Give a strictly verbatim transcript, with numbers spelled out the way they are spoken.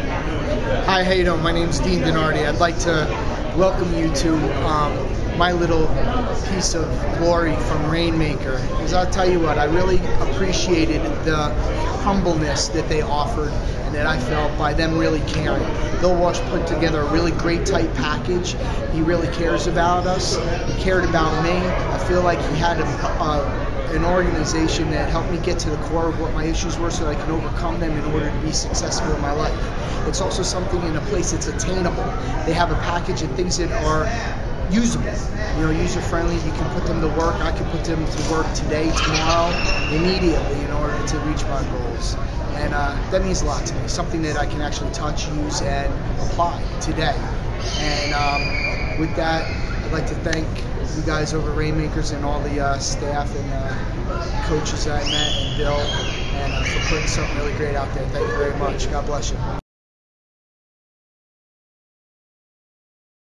Hi, how you doing? My name's Dean Denardi. I'd like to welcome you to um, my little piece of glory from Rainmaker. Because I'll tell you what, I really appreciated the humbleness that they offered and that I felt by them really caring. Bill Walsh put together a really great tight package. He really cares about us. He cared about me. I feel like he had a, a an organization that helped me get to the core of what my issues were so that I can overcome them in order to be successful in my life. It's also something in a place that's attainable. They have a package and things that are usable, you know, user-friendly. You can put them to work. I can put them to work today, tomorrow, immediately in order to reach my goals. And uh, that means a lot to me, something that I can actually touch, use, and apply today. And um, with that, I'd like to thank you guys over at Rainmakers and all the uh, staff and uh, coaches that I met, and Bill, and uh, for putting something really great out there. Thank you very much. God bless you.